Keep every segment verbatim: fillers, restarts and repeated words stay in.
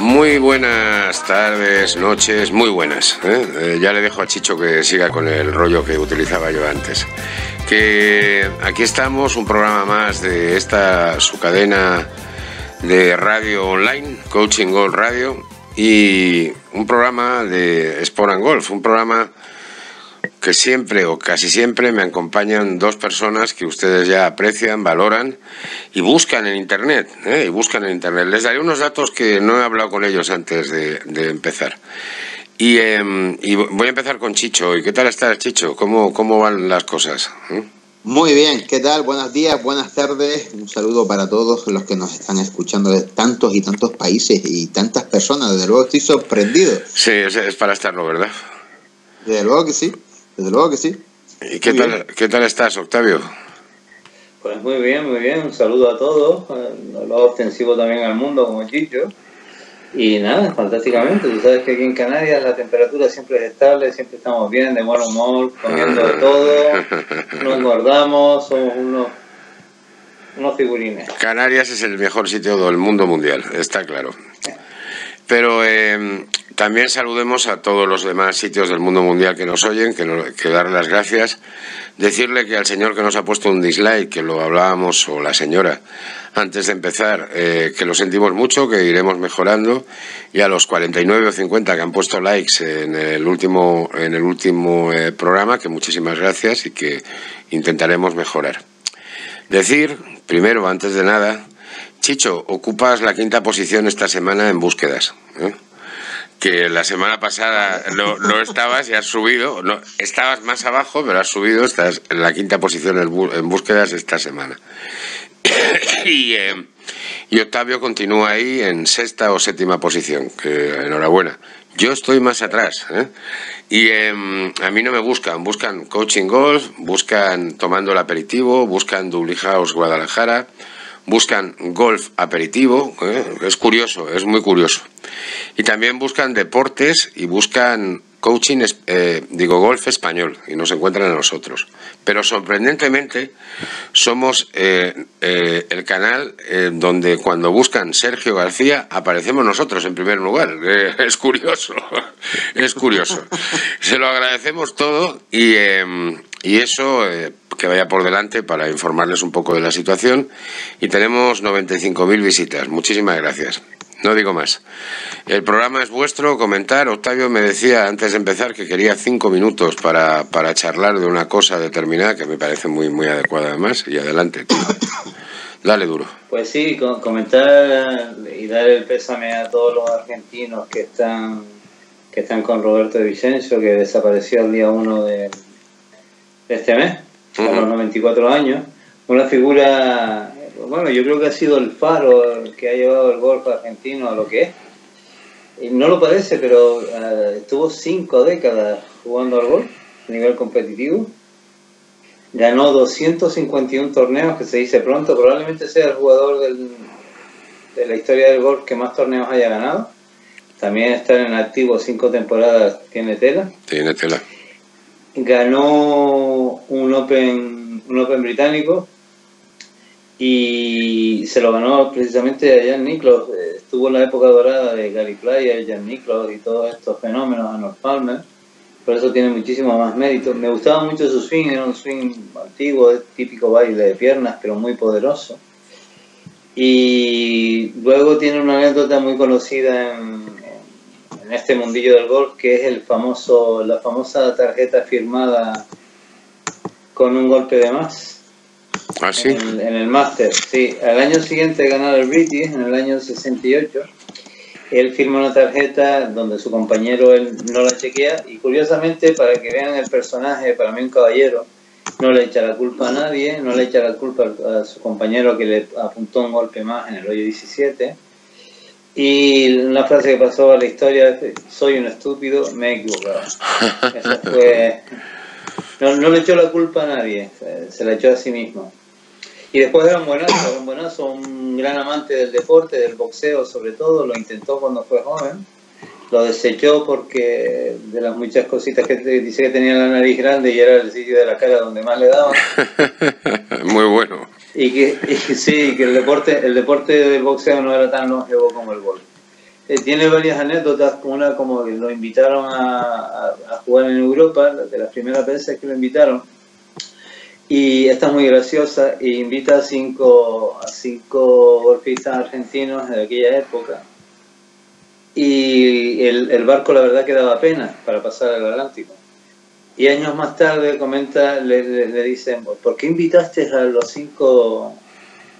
Muy buenas tardes, noches, muy buenas. ¿eh? Eh, ya le dejo a Chicho que siga con el rollo que utilizaba yo antes. Que aquí estamos, un programa más de esta su cadena de radio online, Coaching Golf Radio, y un programa de Sport and Golf, un programa que siempre o casi siempre me acompañan dos personas que ustedes ya aprecian, valoran y buscan en internet, ¿eh? y buscan en internet. Les daré unos datos que no he hablado con ellos antes de, de empezar. Y, eh, y voy a empezar con Chicho. ¿Y qué tal estás, Chicho? ¿Cómo, cómo van las cosas? ¿Eh? Muy bien, ¿qué tal? Buenos días, buenas tardes. Un saludo para todos los que nos están escuchando de tantos y tantos países y tantas personas. Desde luego estoy sorprendido. Sí, es, es para estarlo, ¿verdad? Desde luego que sí. Desde luego que sí. ¿Y qué tal, qué tal estás, Octavio? Pues muy bien, muy bien. Un saludo a todos. Lo ostensivo también al mundo, como Chicho. Y nada, fantásticamente. Tú sabes que aquí en Canarias la temperatura siempre es estable, siempre estamos bien, de buen humor, comiendo de todo. No engordamos, somos unos, unos figurines. Canarias es el mejor sitio del mundo mundial, está claro. Pero... Eh, también saludemos a todos los demás sitios del mundo mundial que nos oyen, que, no, que dar las gracias. Decirle que al señor que nos ha puesto un dislike, que lo hablábamos, o la señora, antes de empezar, eh, que lo sentimos mucho, que iremos mejorando. Y a los cuarenta y nueve o cincuenta que han puesto likes en el último, en el último eh, programa, que muchísimas gracias y que intentaremos mejorar. Decir, primero, antes de nada, Chicho, ocupas la quinta posición esta semana en búsquedas, ¿eh? Que la semana pasada no, no estabas y has subido, no, estabas más abajo, pero has subido, estás en la quinta posición en búsquedas esta semana. Y, eh, y Octavio continúa ahí en sexta o séptima posición, que enhorabuena. Yo estoy más atrás, ¿eh? Y eh, a mí no me buscan, buscan Coaching Golf, buscan Tomando el Aperitivo, buscan Dubli House Guadalajara, buscan Golf Aperitivo, ¿eh? Es curioso, es muy curioso. Y también buscan deportes y buscan coaching, eh, digo, golf español, y nos encuentran a nosotros. Pero sorprendentemente somos eh, eh, el canal eh, donde cuando buscan Sergio García aparecemos nosotros en primer lugar. Eh, es curioso, es curioso. Se lo agradecemos todo y, eh, y eso... Eh, que vaya por delante para informarles un poco de la situación, y tenemos noventa y cinco mil visitas, muchísimas gracias, no digo más. El programa es vuestro, comentar. Octavio me decía antes de empezar que quería cinco minutos para, para charlar de una cosa determinada, que me parece muy, muy adecuada además, y adelante, tío. Dale duro. Pues sí, comentar y dar el pésame a todos los argentinos que están, que están con Roberto de Vicenzo, que desapareció el día uno de, de este mes, a los noventa y cuatro años, una figura, bueno, yo creo que ha sido el faro que ha llevado el golf argentino a lo que es. Y no lo parece, pero uh, estuvo cinco décadas jugando al golf a nivel competitivo. Ganó doscientos cincuenta y uno torneos, que se dice pronto, probablemente sea el jugador del, de la historia del golf que más torneos haya ganado. También estar en activo cinco temporadas tiene tela. Tiene tela. Ganó un Open, un Open británico, y se lo ganó precisamente a Jack Nicklaus. Estuvo en la época dorada de Gary Player, Jack Nicklaus y todos estos fenómenos, Arnold Palmer. Por eso tiene muchísimo más mérito. Me gustaba mucho su swing, era un swing antiguo, típico baile de piernas, pero muy poderoso. Y luego tiene una anécdota muy conocida en... en este mundillo del golf, que es el famoso, la famosa tarjeta firmada con un golpe de más. ¿Ah, sí? En el, en el Master, sí. Al año siguiente ganar el British, en el año sesenta y ocho, él firma una tarjeta donde su compañero él no la chequea, y curiosamente, para que vean el personaje, para mí un caballero, no le echa la culpa a nadie, no le echa la culpa a su compañero que le apuntó un golpe más en el hoyo diecisiete, y una frase que pasó a la historia: soy un estúpido, me he equivocado. Eso fue... no, no le echó la culpa a nadie, se la echó a sí mismo. Y después era un buenazo, era un buenazo, un gran amante del deporte, del boxeo sobre todo. Lo intentó cuando fue joven, lo desechó porque de las muchas cositas que dice que tenía la nariz grande y era el sitio de la cara donde más le daban. Muy bueno. Y que, y que sí, que el deporte, el deporte del boxeo no era tan longevo como el golf. Eh, tiene varias anécdotas, una como que lo invitaron a, a, a jugar en Europa, de las primeras veces que lo invitaron, y esta es muy graciosa, e invita a cinco, a cinco golfistas argentinos de aquella época, y el, el barco la verdad que daba pena para pasar al Atlántico. Y años más tarde comenta, le, le, le dicen, ¿por qué invitaste a los cinco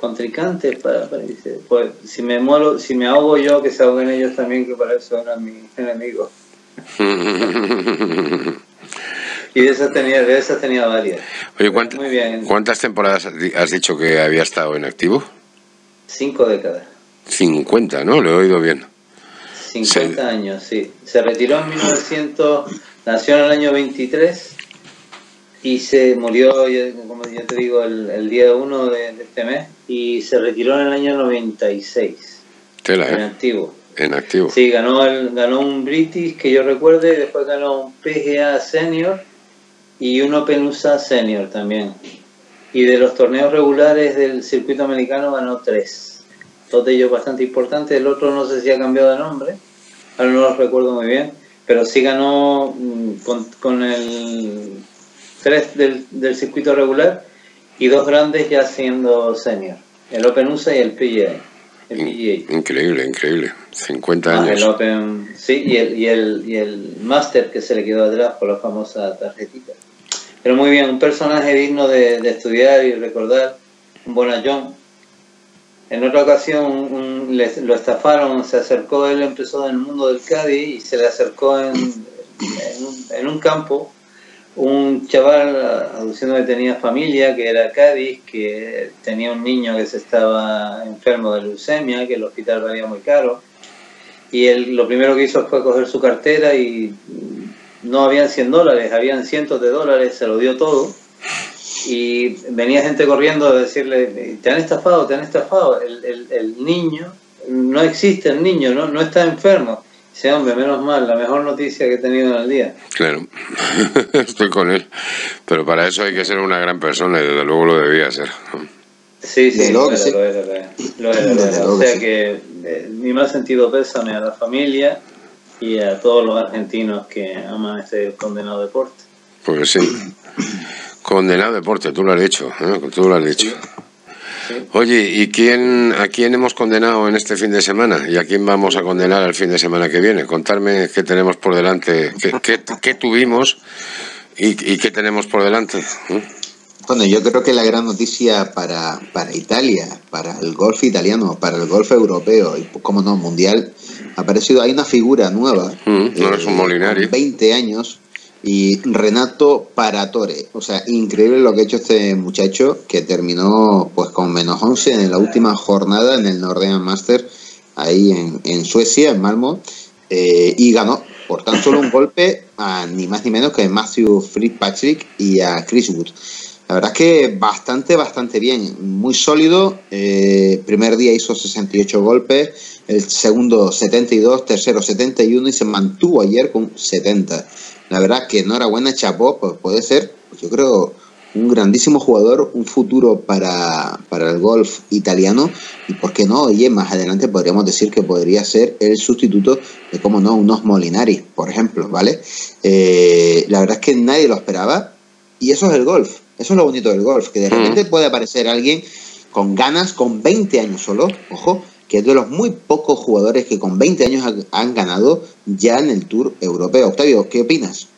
contrincantes? Para, para dice, pues si me muero, si me ahogo yo, que se ahoguen ellos también, que para eso eran mis enemigos. Y de esas tenía, de esas tenía varias. Oye, ¿cuánt, muy bien. ¿Cuántas temporadas has dicho que había estado inactivo? Cinco décadas. cincuenta, ¿no? Lo he oído bien. cincuenta se... años, sí. Se retiró en mil novecientos... Nació en el año veintitrés y se murió, como yo te digo, el, el día uno de, de este mes, y se retiró en el año noventa y seis. Tela, ¿eh? En activo. En activo. Sí, ganó, el, ganó un British que yo recuerde, y después ganó un P G A Senior y un Open U S A Senior también. Y de los torneos regulares del circuito americano ganó tres. Dos de ellos bastante importantes, el otro no sé si ha cambiado de nombre, ahora no lo recuerdo muy bien. Pero sí ganó con, con el tres del, del circuito regular y dos grandes ya siendo senior. El Open U S A y el P G A. El P G A. Increíble, increíble. cincuenta años. Ah, el Open, sí, y el, y, el, y el Master que se le quedó atrás por la famosa tarjetita. Pero muy bien, un personaje digno de, de estudiar y recordar. Un bonachón. En otra ocasión un, les, lo estafaron, se acercó, él empezó en el mundo del Cádiz y se le acercó en, en, un, en un campo un chaval aduciendo que tenía familia, que era Cádiz, que tenía un niño que se estaba enfermo de leucemia, que el hospital valía muy caro, y él lo primero que hizo fue coger su cartera y no habían cien dólares, habían cientos de dólares, se lo dio todo. Y venía gente corriendo a decirle, te han estafado, te han estafado, el, el, el niño, no existe el niño, no, no está enfermo. Dice, hombre, menos mal, la mejor noticia que he tenido en el día. Claro, estoy con él, pero para eso hay que ser una gran persona y desde luego lo debía ser. Sí, sí, claro, sí. Lo era, lo era, lo era, lo era. O sea que eh, mi más sentido pésame a la familia y a todos los argentinos que aman este condenado deporte. Pues sí. Condenado deporte, tú lo has dicho, ¿eh? Tú lo has dicho. Oye, ¿y quién, a quién hemos condenado en este fin de semana? ¿Y a quién vamos a condenar el fin de semana que viene? Contarme qué tenemos por delante, qué, qué, qué tuvimos y, y qué tenemos por delante. Bueno, yo creo que la gran noticia para, para Italia, para el golf italiano, para el golf europeo y, como no, mundial, ha aparecido, hay una figura nueva. Mm, no eh, es un Molinari. veinte años. Y Renato Paratore, o sea, increíble lo que ha hecho este muchacho, que terminó pues con menos once en la última jornada en el Nordea Master, ahí en, en Suecia, en Malmö, eh, y ganó por tan solo un golpe a ni más ni menos que a Matthew Fitzpatrick y a Chris Wood. La verdad es que bastante, bastante bien, muy sólido, eh, primer día hizo sesenta y ocho golpes, el segundo setenta y dos, tercero setenta y uno y se mantuvo ayer con setenta. La verdad que enhorabuena, chapó, pues puede ser, pues yo creo, un grandísimo jugador, un futuro para, para el golf italiano. Y por qué no, oye, más adelante podríamos decir que podría ser el sustituto de, como no, unos Molinari, por ejemplo, ¿vale? Eh, la verdad es que nadie lo esperaba y eso es el golf, eso es lo bonito del golf, que de repente puede aparecer alguien con ganas, con veinte años solo, ojo, que es de los muy pocos jugadores que con veinte años han ganado ya en el Tour Europeo. Octavio, ¿qué opinas?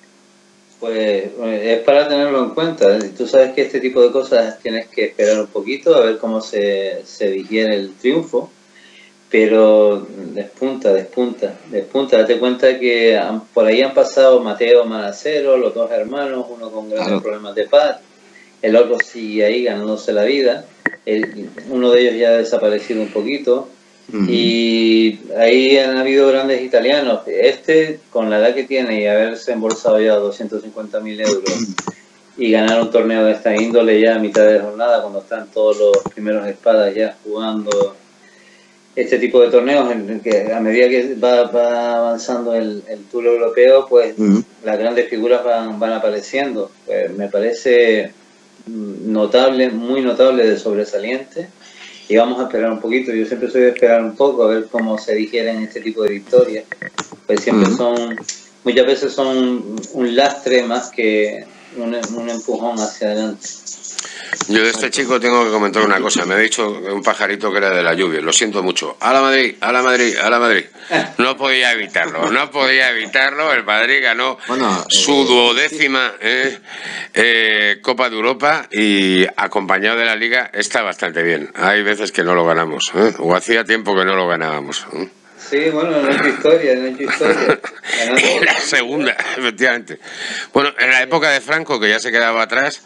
Pues es para tenerlo en cuenta. Tú sabes que este tipo de cosas tienes que esperar un poquito a ver cómo se, se digiere el triunfo, pero despunta, despunta, despunta. Date cuenta que han, por ahí han pasado Mateo Manacero, los dos hermanos, uno con grandes claro. problemas de paz, el otro sigue ahí ganándose la vida, el, uno de ellos ya ha desaparecido un poquito. Y ahí han habido grandes italianos. Este, con la edad que tiene y haberse embolsado ya doscientos cincuenta mil euros y ganar un torneo de esta índole ya a mitad de jornada, cuando están todos los primeros espadas ya jugando este tipo de torneos, en que a medida que va, va avanzando el, el Tour Europeo, pues uh-huh. las grandes figuras van, van apareciendo. Pues me parece notable, muy notable, de sobresaliente. y vamos a esperar un poquito. Yo siempre soy de esperar un poco a ver cómo se digieren este tipo de victorias, pues siempre son, muchas veces son un lastre más que un, un empujón hacia adelante. Yo de este chico tengo que comentar una cosa. Me ha dicho un pajarito que era de la lluvia. Lo siento mucho. A la Madrid, a la Madrid, a la Madrid. No podía evitarlo, no podía evitarlo. El Madrid ganó bueno, su duodécima eh, eh, Copa de Europa y acompañado de la Liga está bastante bien. Hay veces que no lo ganamos, ¿eh? O hacía tiempo que no lo ganábamos, ¿eh? Sí, bueno, no es historia, no es historia. La segunda, efectivamente. Bueno, en la época de Franco, que ya se quedaba atrás,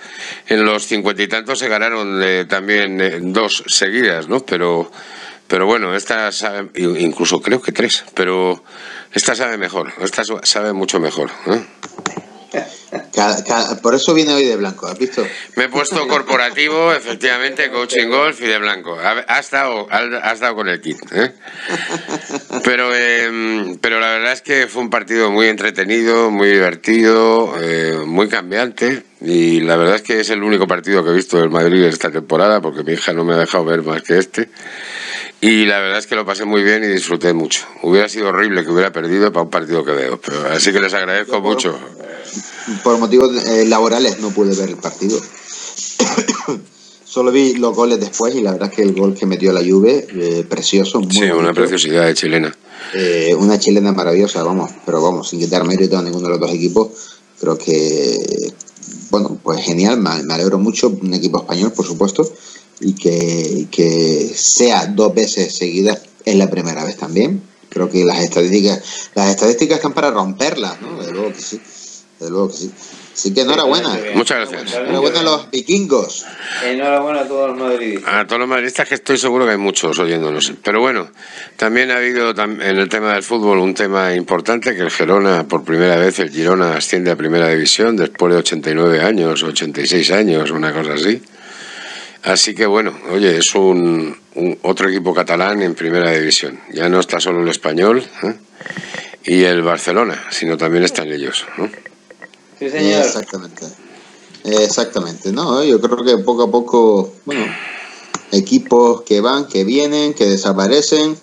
en los cincuenta y tantos se ganaron eh, también eh, dos seguidas, ¿no? Pero, pero bueno, esta sabe, incluso creo que tres, pero esta sabe mejor, esta sabe mucho mejor, ¿eh? Cada, cada, por eso viene hoy de blanco, ¿has visto? Me he puesto corporativo, efectivamente, coaching golf y de blanco. Has estado, has estado con el kit, ¿eh? Pero, eh, pero la verdad es que fue un partido muy entretenido, muy divertido, eh, muy cambiante. Y la verdad es que es el único partido que he visto del Madrid esta temporada, porque mi hija no me ha dejado ver más que este. Y la verdad es que lo pasé muy bien y disfruté mucho. Hubiera sido horrible que hubiera perdido para un partido que veo, pero así que les agradezco por, mucho. Por motivos eh, laborales no pude ver el partido. Solo vi los goles después y la verdad es que el gol que metió la Juve, eh, precioso. Muy sí, bonito. Una preciosidad de chilena. Eh, una chilena maravillosa, vamos, pero vamos, sin quitar mérito a ninguno de los dos equipos. Creo que, bueno, pues genial, me alegro mucho, un equipo español, por supuesto, y que, que sea dos veces seguidas es la primera vez también. Creo que las estadísticas las estadísticas están para romperlas, ¿no? De luego que sí, de luego que sí. Así que enhorabuena. Muchas gracias. Enhorabuena a los vikingos. Enhorabuena a todos los madridistas. A todos los madridistas, que estoy seguro que hay muchos oyéndonos. Pero bueno, también ha habido en el tema del fútbol un tema importante, que el Girona, por primera vez, el Girona asciende a primera división después de ochenta y nueve años, ochenta y seis años, una cosa así. Así que bueno, oye, es un, un otro equipo catalán en primera división. Ya no está solo el Español, ¿eh? Y el Barcelona, sino también están ellos, ¿no? Sí, señor. Exactamente. Exactamente, ¿no? Yo creo que poco a poco, bueno, equipos que van, que vienen, que desaparecen.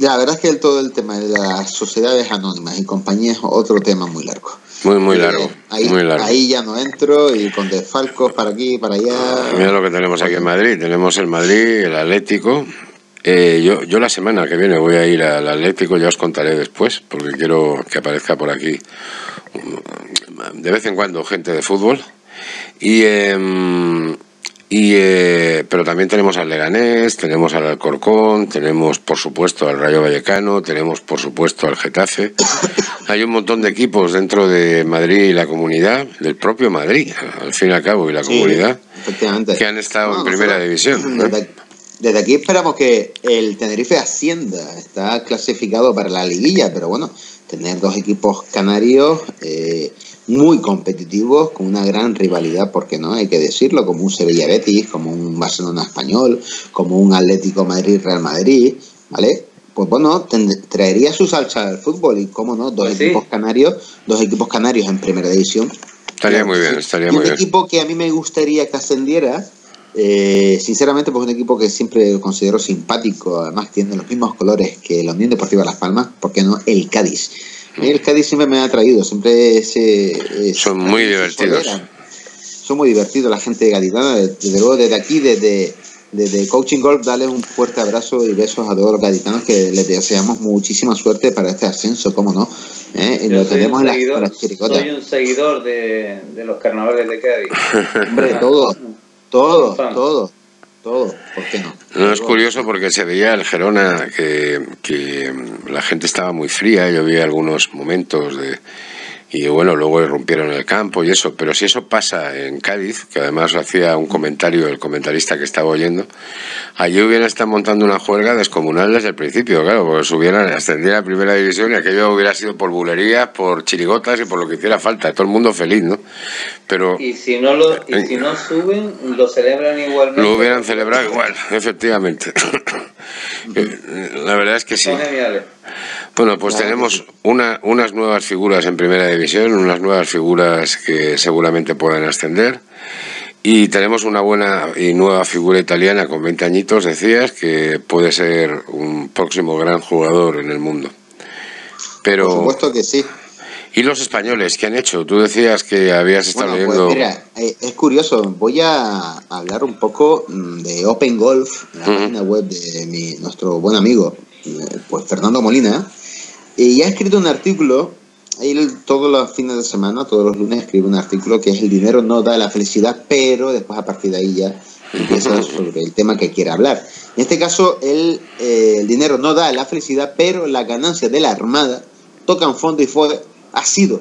La verdad es que el, todo el tema de las sociedades anónimas y compañías es otro tema muy largo. Muy, muy largo. Eh, ahí, muy largo. Ahí ya no entro, y con desfalcos para aquí, para allá. Mira lo que tenemos aquí en Madrid. Tenemos el Madrid, el Atlético. Eh, yo, yo la semana que viene voy a ir al Atlético, ya os contaré después, porque quiero que aparezca por aquí de vez en cuando gente de fútbol. Y, eh, y eh, pero también tenemos al Leganés, tenemos al Alcorcón, tenemos por supuesto al Rayo Vallecano, tenemos por supuesto al Getafe. Hay un montón de equipos dentro de Madrid y la comunidad, del propio Madrid, al fin y al cabo, y la sí, comunidad, que han estado no, en primera no, división, ¿no? Desde aquí esperamos que el Tenerife ascienda. Está clasificado para la liguilla, pero bueno, tener dos equipos canarios eh, muy competitivos, con una gran rivalidad, porque no hay que decirlo, como un Sevilla-Betis, como un Barcelona español, como un Atlético-Madrid-Real Madrid, ¿vale? Pues bueno, traería su salsa al fútbol y, cómo no, dos, pues sí, equipos canarios, dos equipos canarios en primera división. Estaría muy bien, estaría muy bien. Y un equipo que a mí me gustaría que ascendiera, Eh, sinceramente, pues un equipo que siempre considero simpático, además tiene los mismos colores que la Unión Deportiva Las Palmas, ¿por qué no el Cádiz? El Cádiz siempre me ha atraído, siempre ese, son muy divertidos, son muy divertidos la gente gaditana. Desde luego, desde aquí, desde, desde Coaching Golf, dale un fuerte abrazo y besos a todos los gaditanos, que les deseamos muchísima suerte para este ascenso, cómo no, ¿eh? Lo tenemos en las, en las chiricotas. Soy un seguidor de, de los carnavales de Cádiz. Hombre, todo. Todo, todo, todo, ¿por qué no? No, es curioso porque se veía el Girona que, que la gente estaba muy fría, yo vi algunos momentos de, y bueno, luego irrumpieron el campo y eso, pero si eso pasa en Cádiz, que además hacía un comentario el comentarista que estaba oyendo, allí hubieran estado montando una juerga descomunal desde el principio, claro, porque subieran, ascendían a primera división y aquello hubiera sido por bulerías, por chirigotas y por lo que hiciera falta, todo el mundo feliz, ¿no? Pero, y si no lo, y si no suben, lo celebran igualmente. Lo hubieran celebrado igual, efectivamente. La verdad es que sí. Bueno, pues tenemos una, unas nuevas figuras en primera división, unas nuevas figuras que seguramente puedan ascender. Y tenemos una buena y nueva figura italiana con veinte añitos, decías, que puede ser un próximo gran jugador en el mundo. Pero, por supuesto que sí. ¿Y los españoles qué han hecho? Tú decías que habías estado bueno, pues, viendo... Mira, es curioso, voy a hablar un poco de Open Golf, la uh-huh. página web de mi, nuestro buen amigo, pues Fernando Molina, y ha escrito un artículo... Él todos los fines de semana, todos los lunes, escribe un artículo que es el dinero no da la felicidad, pero después a partir de ahí ya empieza sobre el tema que quiere hablar. En este caso, él, eh, el dinero no da la felicidad, pero la ganancia de la Armada tocan fondo y fue, ha sido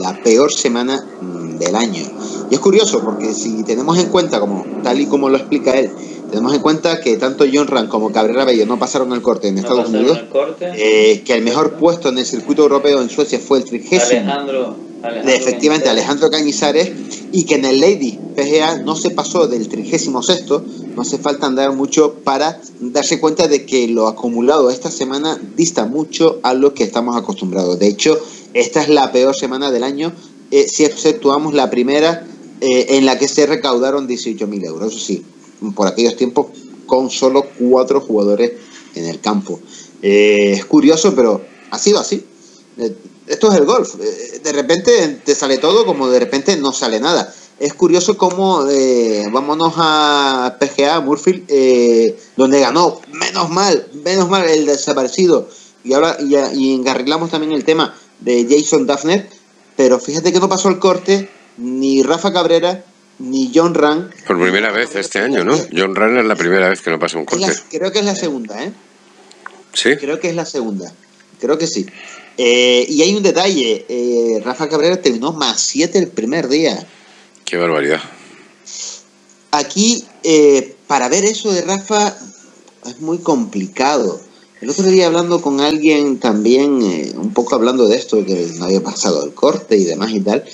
la peor semana del año. Y es curioso porque si tenemos en cuenta, como tal y como lo explica él, tenemos en cuenta que tanto Jon Rahm como Cabrera Bello no pasaron al corte en no Estados Unidos, corte. Eh, que el mejor puesto en el circuito europeo en Suecia fue el trigésimo, Alejandro, Alejandro efectivamente Alejandro Cañizares, y que en el Lady P G A no se pasó del trigésimo sexto. No hace falta andar mucho para darse cuenta de que lo acumulado esta semana dista mucho a lo que estamos acostumbrados. De hecho, esta es la peor semana del año, eh, si exceptuamos la primera, eh, en la que se recaudaron dieciocho mil euros, eso sí, por aquellos tiempos, con solo cuatro jugadores en el campo. Eh, es curioso, pero ha sido así. Eh, esto es el golf. Eh, de repente te sale todo, como de repente no sale nada. Es curioso cómo, eh, vámonos a P G A, Murfield, eh, donde ganó, menos mal, menos mal el desaparecido. Y ahora y, y engarrilamos también el tema de Jason Daphner, pero fíjate que no pasó el corte ni Rafa Cabrera, ni Jon Rahm. Por primera vez este año, ¿no? Jon Rahm es la primera vez que no pasa un corte. Creo que es la segunda, ¿eh? Sí. Creo que es la segunda. Creo que sí. Eh, y hay un detalle. Eh, Rafa Cabrera terminó más siete el primer día. Qué barbaridad. Aquí, eh, para ver eso de Rafa, es muy complicado. El otro día hablando con alguien también, eh, un poco hablando de esto, que no había pasado el corte y demás y tal...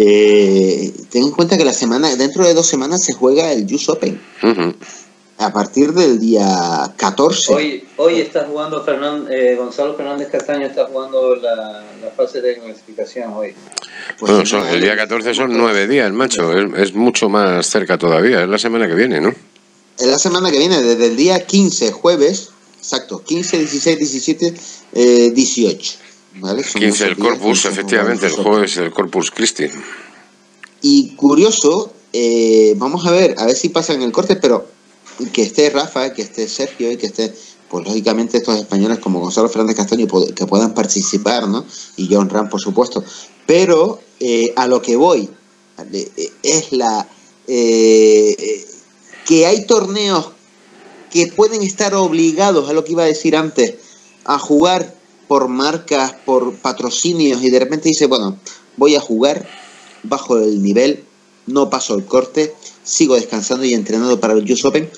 Eh, ten en cuenta que la semana, dentro de dos semanas se juega el U S Open. Uh-huh. A partir del día catorce. Hoy, hoy está jugando Fernan, eh, Gonzalo Fernández Castaño, está jugando la, la fase de clasificación hoy. Pues bueno, son, el día catorce son nueve días, macho. Es, es mucho más cerca todavía. Es la semana que viene, ¿no? Es la semana que viene, desde el día quince, jueves, exacto, quince, dieciséis, diecisiete, eh, dieciocho. ¿Vale? quince el Corpus, quince, efectivamente, el jueves del Corpus Christi. Y curioso, eh, vamos a ver, a ver si pasan el corte, pero que esté Rafa, que esté Sergio y que esté, pues lógicamente estos españoles como Gonzalo Fernández Castaño que puedan participar, ¿no? Y Jon Rahm, por supuesto. Pero eh, a lo que voy, ¿vale? Es la eh, que hay torneos que pueden estar obligados, a lo que iba a decir antes, a jugar por marcas, por patrocinios, y de repente dice, bueno, voy a jugar bajo el nivel, no paso el corte, sigo descansando y entrenando para el U S Open.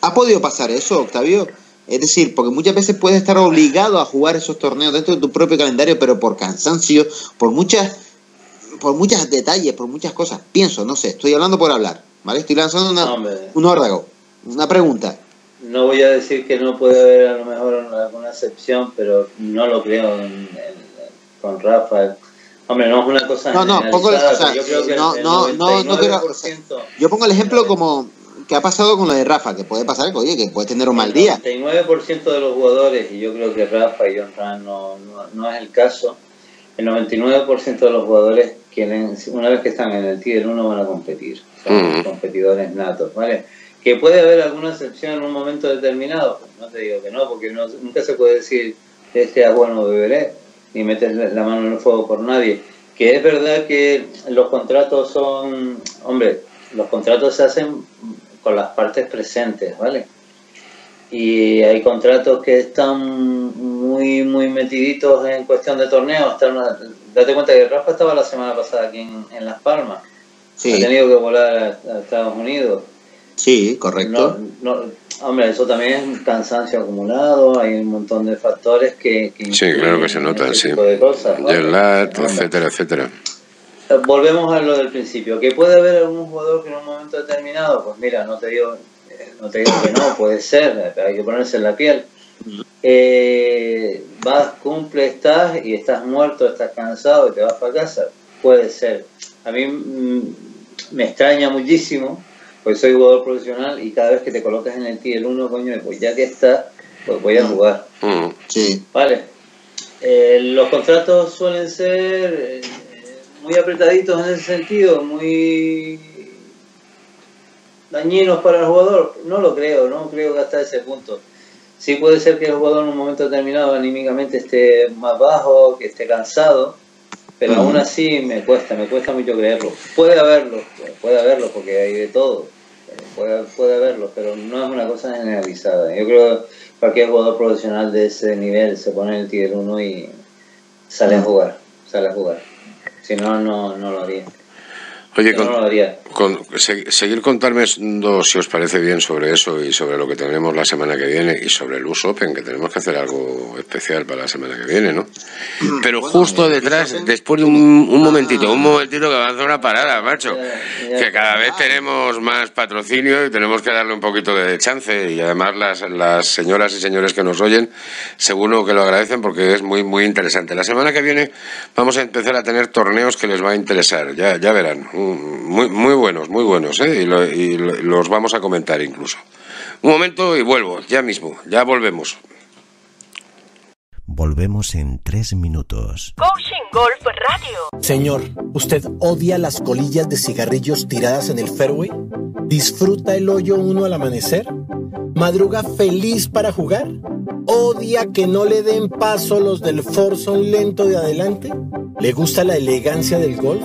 ¿Ha podido pasar eso, Octavio? Es decir, porque muchas veces puedes estar obligado a jugar esos torneos dentro de tu propio calendario, pero por cansancio, por muchas, por muchos detalles, por muchas cosas. Pienso, no sé, estoy hablando por hablar, ¿vale? Estoy lanzando una, no, un órdago, una pregunta. No voy a decir que no puede haber a lo mejor alguna excepción, pero no lo creo en, en, con Rafa. Hombre, no es una cosa... No, no, pongo el, o sea, yo creo que no, el, el no, no, no creo, o sea, yo pongo el ejemplo como que ha pasado con lo de Rafa, que puede pasar, oye, que puede tener un mal día. El noventa y nueve por ciento de los jugadores, y yo creo que Rafa y Jon Rahm no, no, no es el caso, el noventa y nueve por ciento de los jugadores, quieren, una vez que están en el Tier uno, van a competir. Son mm. competidores natos, ¿vale? ¿Que puede haber alguna excepción en un momento determinado? No te digo que no, porque no, nunca se puede decir este agua no beberé, ni metes la mano en el fuego por nadie. Que es verdad que los contratos son... Hombre, los contratos se hacen con las partes presentes, ¿vale? Y hay contratos que están muy, muy metiditos en cuestión de torneos. Date cuenta que Rafa estaba la semana pasada aquí en, en Las Palmas. Sí. Ha tenido que volar a, a Estados Unidos. Sí, correcto. No, no, hombre, eso también es cansancio acumulado, hay un montón de factores que... que sí, claro que se notan, sí. De cosas, ¿vale? El lat, etcétera, etcétera. Volvemos a lo del principio. ¿Que puede haber algún jugador que en un momento determinado? Pues mira, no te digo, no te digo que no, puede ser, hay que ponerse en la piel. Eh, vas, cumple, estás y estás muerto, estás cansado y te vas para casa. Puede ser. A mí... me extraña muchísimo, pues soy jugador profesional y cada vez que te colocas en el tier uno, coño, pues ya que está, pues voy a jugar. Sí. Vale. Eh, los contratos suelen ser eh, muy apretaditos en ese sentido, muy dañinos para el jugador. No lo creo, no creo que hasta ese punto. Sí puede ser que el jugador en un momento determinado anímicamente esté más bajo, que esté cansado, pero uh-huh. aún así me cuesta, me cuesta mucho creerlo. Puede haberlo, puede haberlo porque hay de todo, puede, puede haberlo, pero no es una cosa generalizada. Yo creo que cualquier jugador profesional de ese nivel se pone en el tier uno y sale a jugar, sale a jugar. Si no, no, no lo haría. Oye, con, con, se, seguir contando, si os parece bien, sobre eso y sobre lo que tendremos la semana que viene y sobre el U S Open, que tenemos que hacer algo especial para la semana que viene, ¿no? Pero bueno, justo detrás, ¿sí? Después de un, un momentito, un momentito que avanza una parada, macho, ya, ya, que cada vez tenemos más patrocinio y tenemos que darle un poquito de chance, y además las, las señoras y señores que nos oyen seguro que lo agradecen porque es muy, muy interesante. La semana que viene vamos a empezar a tener torneos que les va a interesar, ya, ya verán. Muy, muy buenos, muy buenos, ¿eh? y, lo, y los vamos a comentar incluso. Un momento y vuelvo, ya mismo, ya volvemos. Volvemos en tres minutos. Coaching Golf Radio. Señor, ¿usted odia las colillas de cigarrillos tiradas en el fairway? ¿Disfruta el hoyo uno al amanecer? ¿Madruga feliz para jugar? ¿Odia que no le den paso los del forzón lento de adelante? ¿Le gusta la elegancia del golf?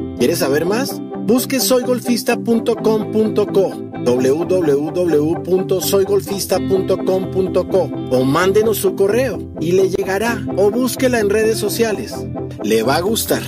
¿Quieres saber más? Busque soy golfista punto com punto co, doble u doble u doble u punto soy golfista punto com punto co, o mándenos su correo y le llegará, o búsquela en redes sociales. Le va a gustar.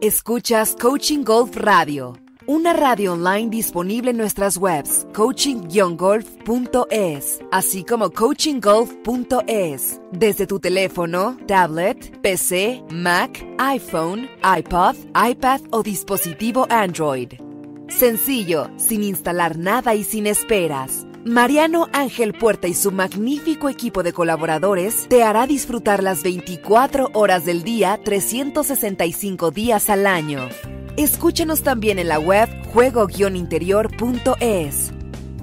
Escuchas Coaching Golf Radio, una radio online disponible en nuestras webs coaching golf punto es, así como coaching golf punto es, desde tu teléfono, tablet, P C, Mac, iPhone, iPod, iPad o dispositivo Android. Sencillo, sin instalar nada y sin esperas. Mariano Ángel Puerta y su magnífico equipo de colaboradores te hará disfrutar las veinticuatro horas del día, trescientos sesenta y cinco días al año. Escúchanos también en la web juego guion interior punto es.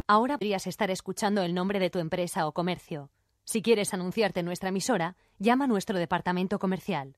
Ahora podrías estar escuchando el nombre de tu empresa o comercio. Si quieres anunciarte en nuestra emisora, llama a nuestro departamento comercial.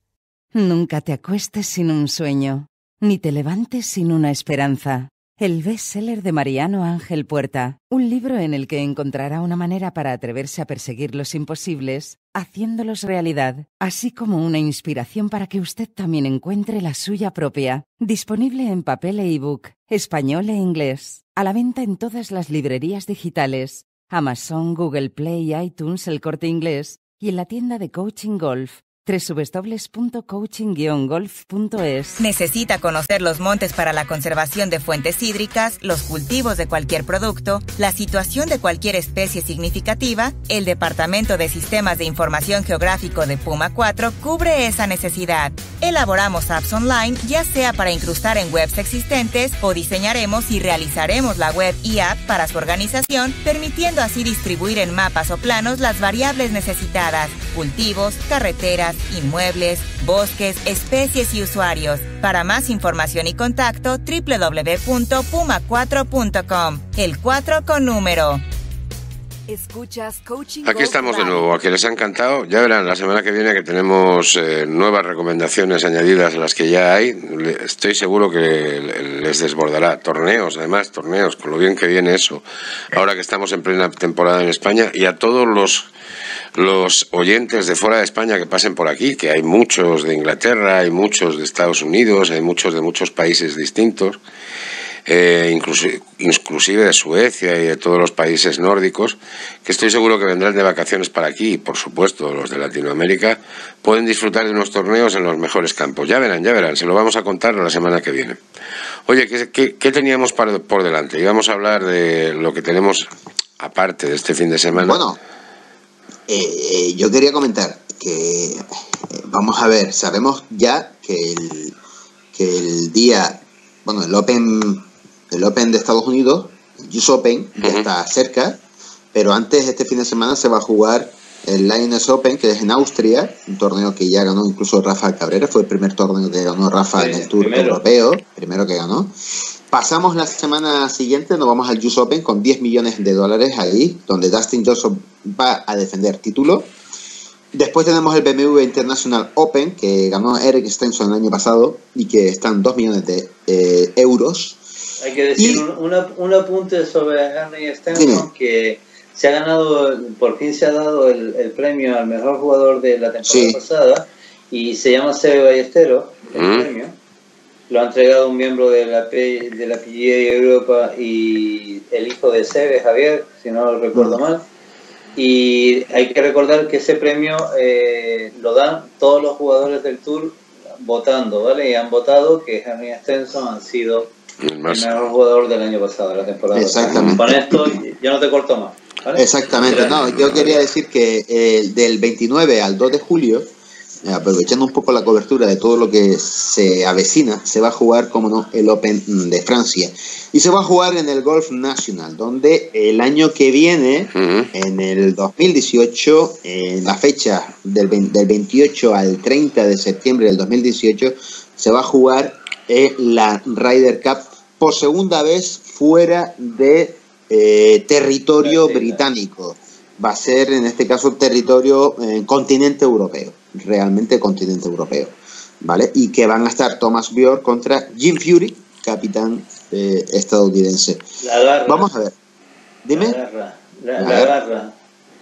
Nunca te acuestes sin un sueño, ni te levantes sin una esperanza. El bestseller de Mariano Ángel Puerta, un libro en el que encontrará una manera para atreverse a perseguir los imposibles, haciéndolos realidad, así como una inspiración para que usted también encuentre la suya propia. Disponible en papel e ebook, español e inglés, a la venta en todas las librerías digitales, Amazon, Google Play, iTunes, El Corte Inglés y en la tienda de Coaching Golf. www punto coaching guion golf punto es. Necesita conocer los montes para la conservación de fuentes hídricas, los cultivos de cualquier producto, la situación de cualquier especie significativa. El Departamento de Sistemas de Información Geográfico de Puma cuatro cubre esa necesidad. Elaboramos apps online, ya sea para incrustar en webs existentes o diseñaremos y realizaremos la web y app para su organización, permitiendo así distribuir en mapas o planos las variables necesitadas, cultivos, carreteras, inmuebles, bosques, especies y usuarios. Para más información y contacto, doble u doble u doble u punto puma cuatro punto com. El cuatro con número. Escuchas Coaching. Aquí estamos de nuevo, a que les ha encantado. Ya verán la semana que viene que tenemos eh, nuevas recomendaciones añadidas a las que ya hay. Estoy seguro que les desbordará. Torneos, además, torneos, con lo bien que viene eso. Ahora que estamos en plena temporada en España, y a todos los... los oyentes de fuera de España que pasen por aquí, que hay muchos de Inglaterra, hay muchos de Estados Unidos, hay muchos de muchos países distintos, eh, incluso, inclusive de Suecia y de todos los países nórdicos, que estoy seguro que vendrán de vacaciones para aquí, y por supuesto los de Latinoamérica pueden disfrutar de unos torneos en los mejores campos. Ya verán, ya verán, se lo vamos a contar la semana que viene. Oye, ¿qué, qué, qué teníamos para, por delante? Íbamos a hablar de lo que tenemos aparte de este fin de semana. Bueno, eh, yo quería comentar que, eh, vamos a ver, sabemos ya que el, que el día, bueno, el Open, el Open de Estados Unidos, el U S Open, ya uh-huh. está cerca, pero antes, este fin de semana, se va a jugar el Lions Open, que es en Austria, un torneo que ya ganó incluso Rafa Cabrera, fue el primer torneo que ganó Rafa sí, en el Tour primero. Europeo, primero que ganó. Pasamos la semana siguiente, nos vamos al U S Open con diez millones de dólares ahí, donde Dustin Johnson va a defender título. Después tenemos el B M W International Open, que ganó Henry Stenson el año pasado y que están dos millones de euros. Hay que decir y, un, un apunte sobre Henry Stenson, dime. que se ha ganado, por fin se ha dado el, el premio al mejor jugador de la temporada sí. pasada, y se llama Seve Ballesteros, el mm. premio. Lo ha entregado un miembro de la, P, de la P G A Europa y el hijo de Seve, Javier, si no lo recuerdo mm. mal. Y hay que recordar que ese premio eh, lo dan todos los jugadores del Tour votando, ¿vale? Y han votado que Henry Stenson ha sido el mejor jugador del año pasado, de la temporada. Exactamente. Con esto yo no te corto más. ¿Vale? Exactamente, no, yo quería decir que eh, del veintinueve al dos de julio, eh, aprovechando un poco la cobertura de todo lo que se avecina, se va a jugar, como no, el Open de Francia, y se va a jugar en el Golf National, donde el año que viene, uh-huh. en el dos mil dieciocho, en eh, la fecha del, del veintiocho al treinta de septiembre del dos mil dieciocho, se va a jugar eh, la Ryder Cup por segunda vez fuera de Eh, territorio británico. Va a ser, en este caso, territorio eh, continente europeo, realmente continente europeo, ¿vale? Y que van a estar Thomas Bjorn contra Jim Furyk, capitán eh, estadounidense. La garra. Vamos a ver. Dime. La garra. La, la, la garra. garra.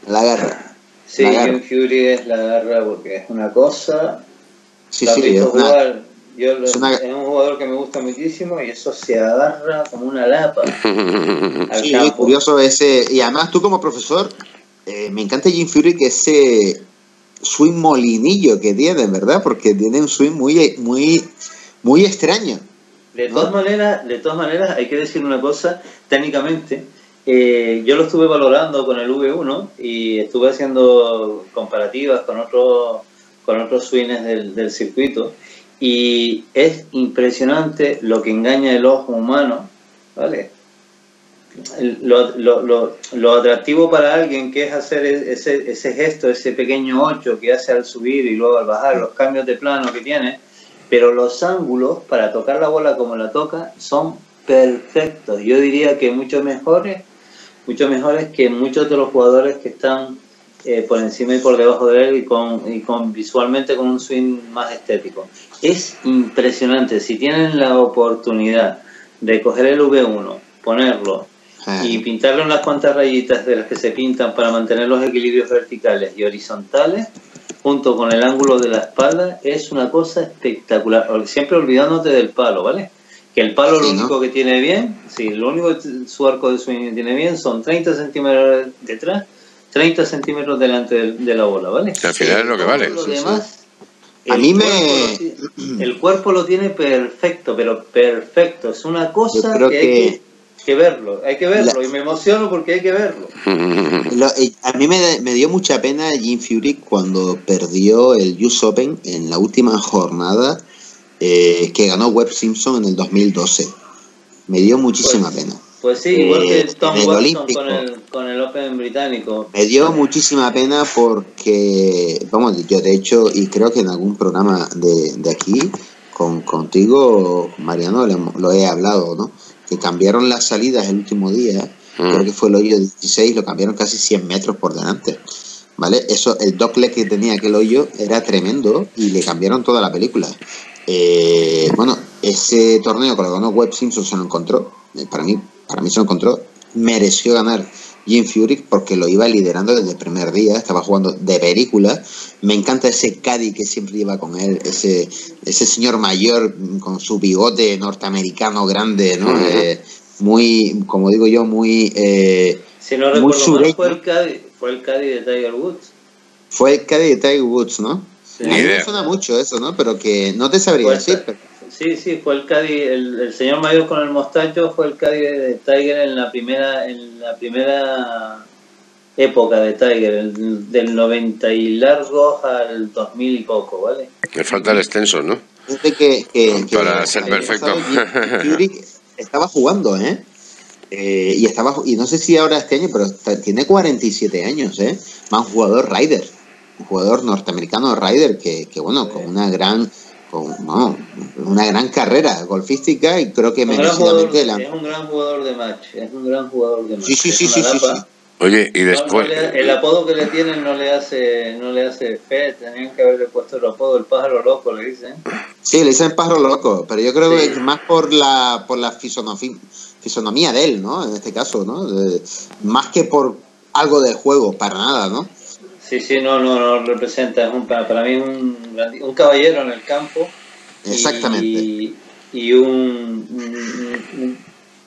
La garra. Sí, la garra. Jim Furyk es la garra porque es una cosa. Sí, sí, sí, es jugar. Una... Yo lo, es, una... es un jugador que me gusta muchísimo y eso se agarra como una lapa. Al sí, campo. Es curioso ese. Y además, tú como profesor, eh, me encanta Jim Furyk, ese swing molinillo que tiene, ¿verdad? Porque tiene un swing muy, muy, muy extraño, ¿no? De todas maneras, de todas maneras, hay que decir una cosa técnicamente. Eh, yo lo estuve valorando con el V uno y estuve haciendo comparativas con otros con otros swings del, del circuito. Y es impresionante lo que engaña el ojo humano, ¿vale? Lo, lo, lo, lo atractivo para alguien que es hacer ese, ese gesto, ese pequeño ocho que hace al subir y luego al bajar, los cambios de plano que tiene, pero los ángulos para tocar la bola como la toca son perfectos. Yo diría que mucho mejores, mucho mejores que muchos de los jugadores que están Eh, por encima y por debajo de él, y con, y con visualmente con un swing más estético. Es impresionante. Si tienen la oportunidad de coger el V uno, ponerlo ah. y pintarlo en las cuantas rayitas de las que se pintan para mantener los equilibrios verticales y horizontales, junto con el ángulo de la espalda, es una cosa espectacular. Siempre olvidándote del palo, ¿vale? Que el palo, sí, lo único ¿no? que tiene bien, sí, lo único que su arco de swing tiene bien son treinta centímetros detrás, treinta centímetros delante de la bola, ¿vale? Que al final es lo que vale. Lo demás, sí, sí. A mí me... El cuerpo lo tiene perfecto, pero perfecto. Es una cosa que, que... Hay que, que verlo. Hay que verlo. La... Y me emociono porque hay que verlo. Lo, eh, a mí me, me dio mucha pena Jim Furyk cuando perdió el U S Open en la última jornada eh, que ganó Webb Simpson en el dos mil doce. Me dio muchísima pues... pena. Pues sí, igual que el Tom el Watson con el, con el Open británico. Me dio muchísima pena porque, vamos, yo de hecho, y creo que en algún programa de, de aquí, con contigo, Mariano, lo, lo he hablado, ¿no? Que cambiaron las salidas el último día, mm. creo que fue el hoyo dieciséis, lo cambiaron casi cien metros por delante, ¿vale? Eso, el dockleg que tenía aquel hoyo era tremendo y le cambiaron toda la película. Eh, bueno, ese torneo que lo ganó Webb Simpson se lo encontró, para mí, Para mí se lo encontró, mereció ganar Jim Furyk, porque lo iba liderando desde el primer día, estaba jugando de película. Me encanta ese Cádiz que siempre iba con él, ese, ese señor mayor con su bigote norteamericano grande, ¿no? Uh-huh. eh, muy, como digo yo, muy... Eh, si no recuerdo mal, fue el Cádiz, fue el Cádiz de Tiger Woods. Fue el Cádiz de Tiger Woods, ¿no? Sí. A mí me suena mucho eso, ¿no? Pero que no te sabría pues, decir. Pero... Sí, sí, fue el Cádiz, el, el señor mayor con el mostacho fue el Cádiz de Tiger en la primera, en la primera época de Tiger, el, del noventa y largos al dos mil y poco, ¿vale? Me falta el Stenson, ¿no? Este que, que, que para que, ser perfecto. Pasado, Furyk estaba jugando, ¿eh? Eh, y estaba y no sé si ahora este año, pero está, tiene cuarenta y siete años, ¿eh? Más jugador Ryder, un jugador norteamericano Ryder que, que bueno, sí. con una gran con no, una gran carrera golfística y creo que un merecidamente jugador, la... es un gran jugador de match, es un gran jugador de match. Sí, sí, sí, sí, sí, sí. Oye, y después no, no le, el apodo que le tienen no le hace no le hace fe, tenían que haberle puesto el apodo el pájaro loco, le dicen. Sí, le dicen pájaro loco, pero yo creo sí. que más por la por la fisonomía fisonomía de él, ¿no? En este caso, ¿no? De, más que por algo del juego, para nada, ¿no? Sí, sí, no, no, no representa, es un, para mí un, un caballero en el campo. Exactamente. Y, y un, un,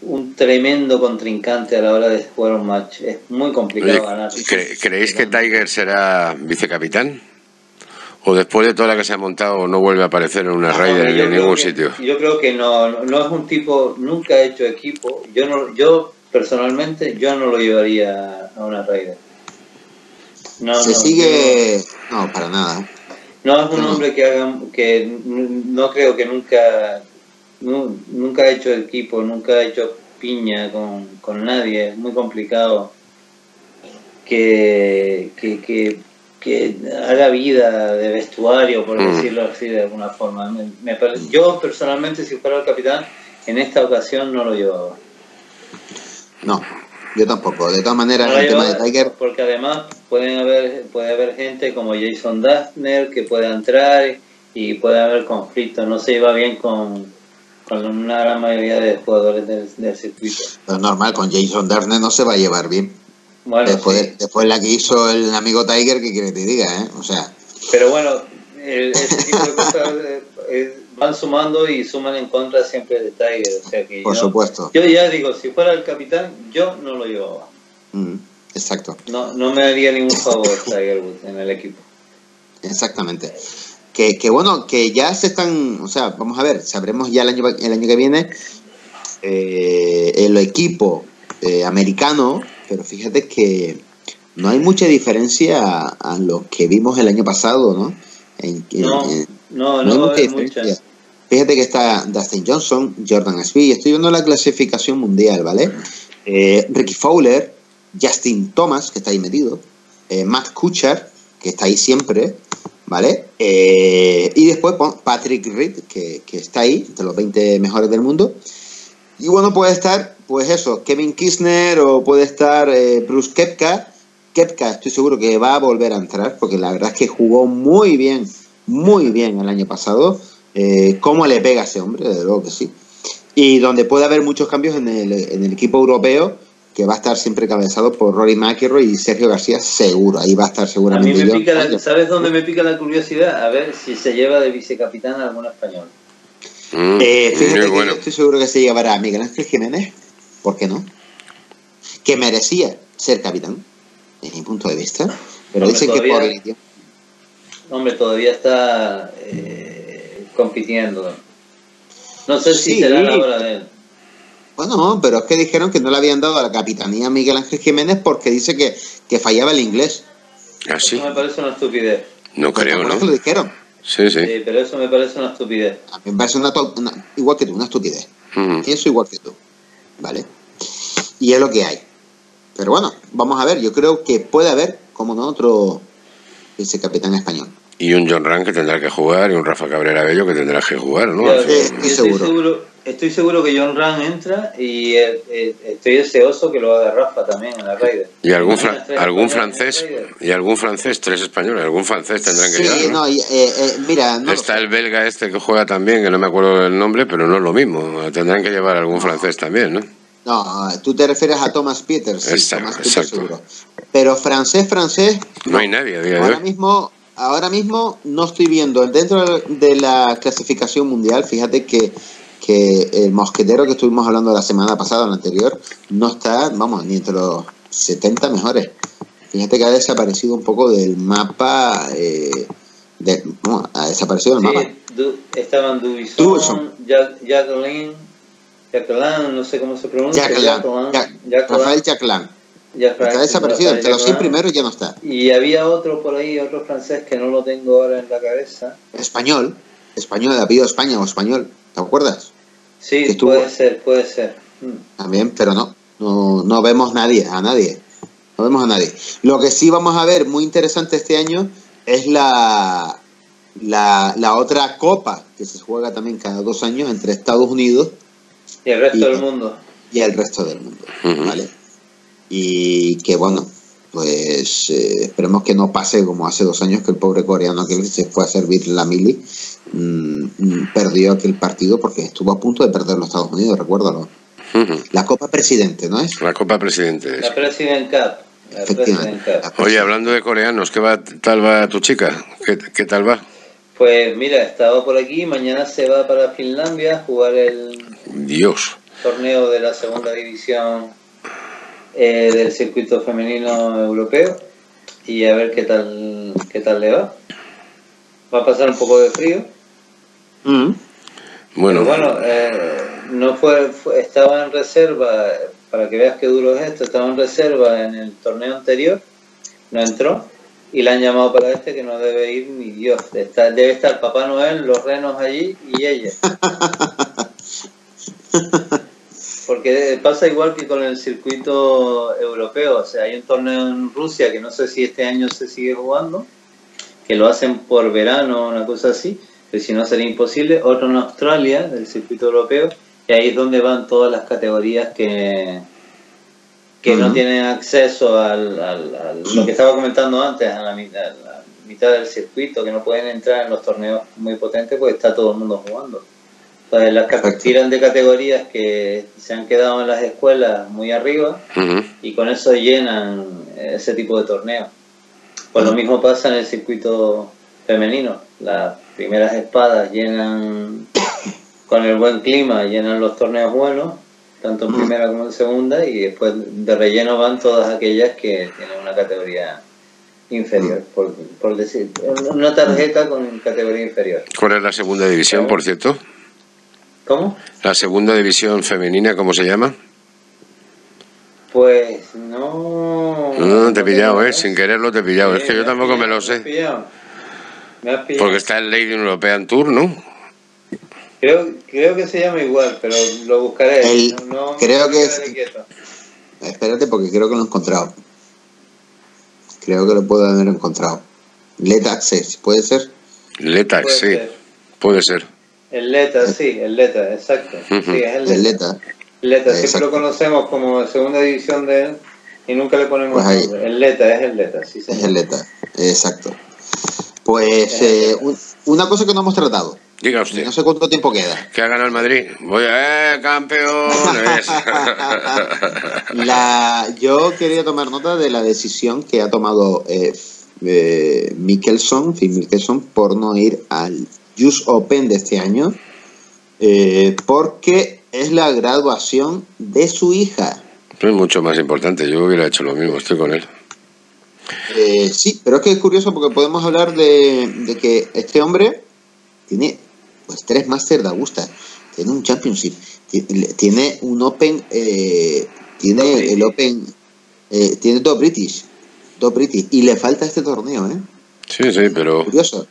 un tremendo contrincante a la hora de jugar un match. Es muy complicado ganar. ¿Cre ¿Creéis que Tiger será vicecapitán? ¿O después de toda la que se ha montado no vuelve a aparecer en una no, Ryder en ningún que, sitio? Yo creo que no, no, no es un tipo, nunca ha hecho equipo. Yo no, yo personalmente, yo no lo llevaría a una Ryder. No, se no, sigue... No, no, para nada. No es un no. hombre que haga, que no creo que nunca, no, nunca ha hecho equipo, nunca ha hecho piña con, con nadie. Es muy complicado que... que, que que haga vida de vestuario, por decirlo así de alguna forma. Me, me, yo personalmente, si fuera el capitán, en esta ocasión no lo llevaba. No, yo tampoco. De todas maneras, no el tema de Tiger... Porque además pueden haber, puede haber gente como Jason Dastner que pueda entrar y puede haber conflicto. No se iba bien con... con una gran mayoría de jugadores del, del circuito. Pero es normal, con Jason Dastner no se va a llevar bien. Bueno, después, sí. después la que hizo el amigo Tiger, que quiere que te diga, ¿eh? O sea... Pero bueno, el, ese tipo de cosas van sumando y suman en contra siempre de Tiger. O sea que Por yo, supuesto. Yo ya digo, si fuera el capitán, yo no lo llevaba. Mm, exacto. No, no me haría ningún favor Tiger Woods en el equipo. Exactamente. Que, que bueno, que ya se están... O sea, vamos a ver, sabremos ya el año, el año que viene eh, el equipo eh, americano... Pero fíjate que no hay mucha diferencia a, a lo que vimos el año pasado, ¿no? En, no, en, no, no, no hay mucha diferencia. Mucha. Fíjate que está Dustin Johnson, Jordan Spieth, estoy viendo la clasificación mundial, ¿vale? Eh, Ricky Fowler, Justin Thomas, que está ahí metido, eh, Matt Kuchar, que está ahí siempre, ¿vale? Eh, y después Patrick Reed, que, que está ahí, entre los veinte mejores del mundo. Y bueno, puede estar, pues eso, Kevin Kisner o puede estar eh, Bruce Koepka. Koepka estoy seguro que va a volver a entrar porque la verdad es que jugó muy bien, muy bien el año pasado. Eh, ¿Cómo le pega a ese hombre? Desde luego que sí. Y donde puede haber muchos cambios en el, en el equipo europeo, que va a estar siempre cabezado por Rory McIlroy y Sergio García, seguro. Ahí va a estar seguramente. A mí me pica la, ¿sabes dónde me pica la curiosidad? A ver si se lleva de vicecapitán a algún español. Mm, eh, fíjate que bueno. yo estoy seguro que se llevará a Miguel Ángel Jiménez, ¿por qué no? Que merecía ser capitán, desde mi punto de vista, pero hombre, dicen todavía, que por el tiempo. Hombre, todavía está eh, compitiendo. No sé sí, si será la hora de él. Bueno, pero es que dijeron que no le habían dado a la capitanía a Miguel Ángel Jiménez porque dice que, que fallaba el inglés. ¿Ah, sí? Eso me parece una estupidez. No creo, ¿no? Por eso lo dijeron. Sí, sí. Sí, pero eso me parece una estupidez. A mí me parece una, una igual que tú, una estupidez. Uh-huh. Eso igual que tú, ¿vale? Y es lo que hay. Pero bueno, vamos a ver. Yo creo que puede haber, como no, otro vicecapitán español. Y un Jon Rahm que tendrá que jugar y un Rafa Cabrera Bello que tendrá que jugar, ¿no? Claro, sí, estoy, seguro. Seguro, estoy seguro que Jon Rahm entra y eh, estoy deseoso que lo haga Rafa también en la Ryder. Y algún, fra algún francés, y algún francés, tres españoles, algún francés tendrán que sí, llegar, ¿no? No, y, eh, eh, mira, no está el belga este que juega también, que no me acuerdo el nombre, pero no es lo mismo. Tendrán que llevar algún francés también, ¿no? No, tú te refieres a Thomas Peters. Sí, exacto, Thomas Peters exacto. Seguro. Pero francés, francés... No hay nadie. A día ahora, de mismo, ahora mismo no estoy viendo. Dentro de la clasificación mundial, fíjate que, que el mosquetero que estuvimos hablando la semana pasada, la anterior, no está, vamos, ni entre los setenta mejores. Fíjate que ha desaparecido un poco del mapa... Eh, de, bueno, ha desaparecido del sí, mapa. Du, estaban Duvison, Jack, Jacquelin... Jacquelin, no sé cómo se pronuncia. Jacquelin. Jack, Raphaël Jacquelin. Está desaparecido, entre los cien primeros ya no está. Y había otro por ahí, otro francés que no lo tengo ahora en la cabeza. Español. Español, ha habido España o Español. ¿Te acuerdas? Sí, puede ser, puede ser. También, pero no, no. No vemos nadie, a nadie. No vemos a nadie. Lo que sí vamos a ver muy interesante este año es la, la, la otra copa que se juega también cada dos años entre Estados Unidos y el resto y, del mundo. Y el resto del mundo, uh-huh. ¿Vale? Y que bueno, pues eh, esperemos que no pase como hace dos años que el pobre coreano que se fue a servir la mili mmm, perdió aquel partido porque estuvo a punto de perder los Estados Unidos, recuérdalo. Uh-huh. La Copa Presidente, ¿no es? La Copa Presidente. Es. La Presidente Cup. La Presidente Cup. Oye, hablando de coreanos, ¿qué va, tal va tu chica? ¿Qué, qué tal va? Pues mira, estaba por aquí, mañana se va para Finlandia a jugar el Dios. torneo de la segunda división eh, del circuito femenino europeo y a ver qué tal qué tal le va. Va a pasar un poco de frío. Mm. Bueno, bueno eh, no fue, fue, estaba en reserva, para que veas qué duro es esto, estaba en reserva en el torneo anterior, no entró. Y la han llamado para este que no debe ir ni Dios. Está, debe estar Papá Noel, los renos allí y ella. Porque pasa igual que con el circuito europeo. O sea, hay un torneo en Rusia que no sé si este año se sigue jugando, que lo hacen por verano o una cosa así, pero si no sería imposible. Otro en Australia, del circuito europeo, y ahí es donde van todas las categorías que... que uh-huh. no tienen acceso al, al, al lo que estaba comentando antes, a la, mitad, a la mitad del circuito, que no pueden entrar en los torneos muy potentes porque está todo el mundo jugando. Entonces las que tiran de categorías que se han quedado en las escuelas muy arriba uh-huh. y con eso llenan ese tipo de torneos. Pues uh-huh. lo mismo pasa en el circuito femenino. Las primeras espadas llenan, con el buen clima, llenan los torneos buenos, tanto en primera como en segunda, y después de relleno van todas aquellas que tienen una categoría inferior, por, por decir, una tarjeta con categoría inferior. ¿Cuál es la segunda división, por cierto? ¿Cómo? ¿La segunda división femenina, cómo se llama? Pues no... No, no te he pillado, ¿eh? Sin quererlo te he pillado, sí, es que yo tampoco pillado, me lo sé. Me has pillado. Me has pillado. Porque está el Lady European Tour, ¿no? Creo, creo que se llama igual, pero lo buscaré. El, no, no, creo no que es, espérate, porque creo que lo he encontrado. Creo que lo puedo haber encontrado. Let Access, ¿puede ser? Let Access, sí. Ser. Puede ser. El Leta, sí, el Leta, exacto. Uh-huh. Sí, es el Leta. El Leta, Leta siempre exacto. Lo conocemos como segunda división de él y nunca le ponemos pues nombre. El Leta, es el Leta, sí. Señor. Es el Leta, exacto. Pues eh, un, una cosa que no hemos tratado. Diga usted. No sé cuánto tiempo queda. Que ha ganado el Madrid. Voy a... ¡Eh, campeón! la, yo quería tomar nota de la decisión que ha tomado eh, eh, Mickelson, Phil Mickelson, por no ir al U S Open de este año, eh, porque es la graduación de su hija. No es mucho más importante. Yo hubiera hecho lo mismo. Estoy con él. Eh, sí, pero es que es curioso porque podemos hablar de, de que este hombre tiene pues tres Masters de Augusta, tiene un Championship, tiene un Open, eh, tiene el Open, eh, tiene dos British, dos British, y le falta este torneo, ¿eh? Sí, sí, pero... Es curioso,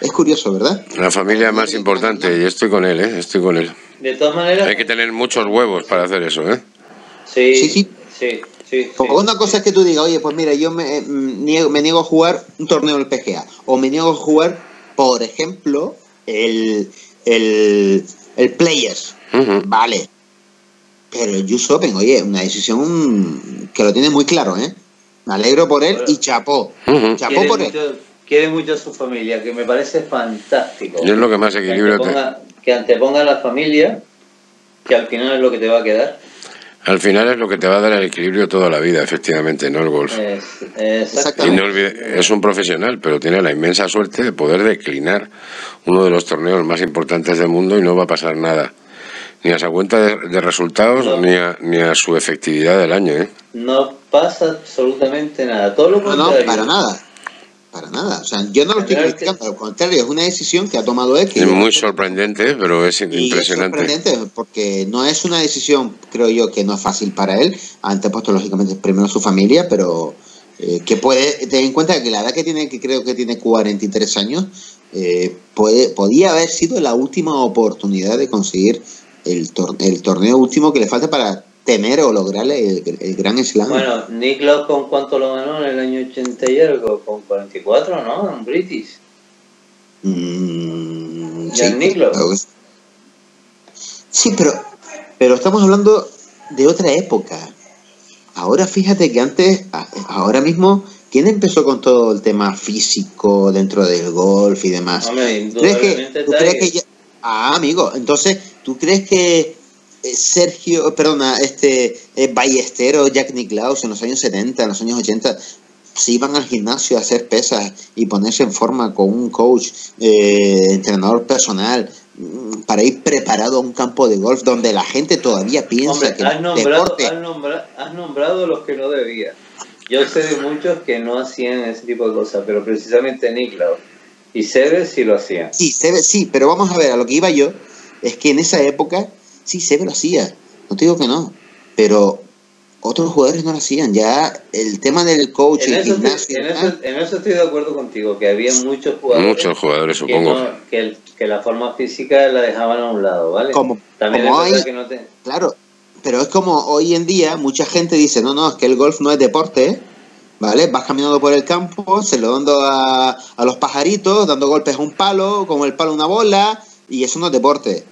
es curioso, ¿verdad? La familia más importante, y estoy con él, ¿eh? Estoy con él. De todas maneras... Hay que tener muchos huevos para hacer eso, ¿eh? Sí, sí, sí. sí. Sí, sí, una cosa sí. es que tú digas, oye, pues mira, yo me, eh, niego, me niego a jugar un torneo del P G A, o me niego a jugar, por ejemplo, el, el, el Players, uh-huh. vale, pero el U S Open, oye, una decisión que lo tiene muy claro, ¿eh? Me alegro por él y chapó, uh-huh. chapó quiere por mucho, él. Quiere mucho a su familia, que me parece fantástico. Yo es lo que más equilibrio que anteponga, te... que anteponga a la familia, que al final es lo que te va a quedar. Al final es lo que te va a dar el equilibrio toda la vida, efectivamente, ¿no? El golf. Es, exactamente. Y no olvide, es un profesional, pero tiene la inmensa suerte de poder declinar uno de los torneos más importantes del mundo y no va a pasar nada. Ni a esa cuenta de, de resultados, no. ni, a, ni a su efectividad del año, ¿eh? No pasa absolutamente nada. Todo lo contrario. No, no, para nada. Para nada. O sea, yo no lo estoy criticando, al contrario, es una decisión que ha tomado él. Es muy sorprendente, pero es impresionante. Es sorprendente porque no es una decisión, creo yo, que no es fácil para él. Ha antepuesto, lógicamente, primero su familia, pero eh, que puede, ten en cuenta que la edad que tiene, que creo que tiene cuarenta y tres años, eh, puede, podía haber sido la última oportunidad de conseguir el, tor el torneo último que le falta para tener o lograr el, el gran slam. Bueno, Nicklaus, ¿con cuánto lo ganó en el año ochenta y algo? Con cuarenta y cuatro, ¿no? En British. Mm, sí, Nicklaus. Sí, pero, pero estamos hablando de otra época. Ahora fíjate que antes, ahora mismo, ¿quién empezó con todo el tema físico dentro del golf y demás? Hombre, ¿tú crees que, ¿tú crees que ya... Ah, amigo, entonces, ¿tú crees que Sergio, perdona, este eh, Ballesteros, Jack Nicklaus en los años setenta, en los años ochenta se iban al gimnasio a hacer pesas y ponerse en forma con un coach, eh, entrenador personal, para ir preparado a un campo de golf donde la gente todavía piensa? Hombre, que has nombrado, deporte... has, nombrado, has nombrado los que no debía. Yo sé de muchos que no hacían ese tipo de cosas, pero precisamente Nicklaus y Seve sí lo hacían. Sí, Seve sí, pero vamos a ver, a lo que iba yo es que en esa época sí, Seve lo hacía, no te digo que no, pero otros jugadores no lo hacían. Ya el tema del coaching, en eso, gimnasio, en eso, en eso estoy de acuerdo contigo, que había muchos jugadores, muchos jugadores supongo, que, no, que, el, que la forma física la dejaban a un lado, ¿vale? Como, También como hoy, que no te... claro, pero es como hoy en día mucha gente dice, no, no, es que el golf no es deporte, ¿eh? ¿Vale? Vas caminando por el campo, se lo dando a, a los pajaritos, dando golpes a un palo, con el palo una bola, y eso no es deporte.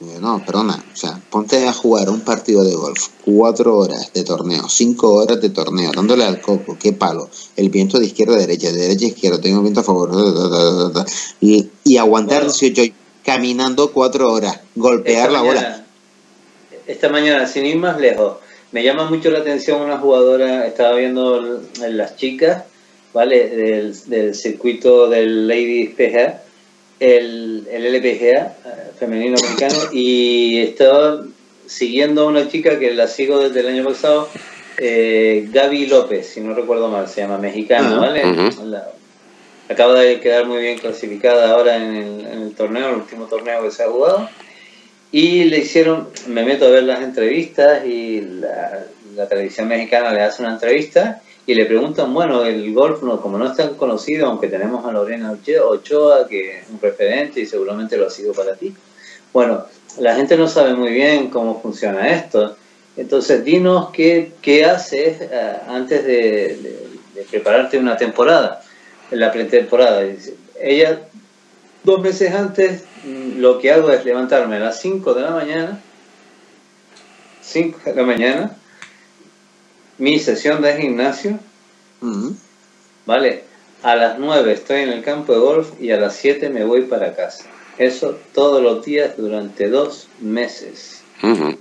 No, perdona, o sea, ponte a jugar un partido de golf, cuatro horas de torneo, cinco horas de torneo, dándole al coco, qué palo, el viento de izquierda a derecha, de derecha a izquierda, tengo viento a favor, da, da, da, da, y, y aguantar bueno, dieciocho, caminando cuatro horas, golpear la mañana, bola. Esta mañana, sin ir más lejos, me llama mucho la atención una jugadora, estaba viendo las chicas, ¿vale? Del, del circuito del Lady P G A. El, el L P G A femenino americano, y estaba siguiendo a una chica que la sigo desde el año pasado, eh, Gaby López, si no recuerdo mal, se llama, mexicana, ¿vale? Uh-huh. la, acaba de quedar muy bien clasificada ahora en el, en el torneo, el último torneo que se ha jugado, y le hicieron, me meto a ver las entrevistas y la, la televisión mexicana le hace una entrevista y le preguntan, bueno, el golf, no, como no es tan conocido, aunque tenemos a Lorena Ochoa, que es un referente y seguramente lo ha sido para ti. Bueno, la gente no sabe muy bien cómo funciona esto. Entonces, dinos qué, qué haces uh, antes de, de, de prepararte una temporada, la pretemporada. Ella, dos meses antes, lo que hago es levantarme a las cinco de la mañana, cinco de la mañana, mi sesión de gimnasio, uh-huh. ¿Vale? A las nueve estoy en el campo de golf y a las siete me voy para casa. Eso todos los días durante dos meses. Uh-huh.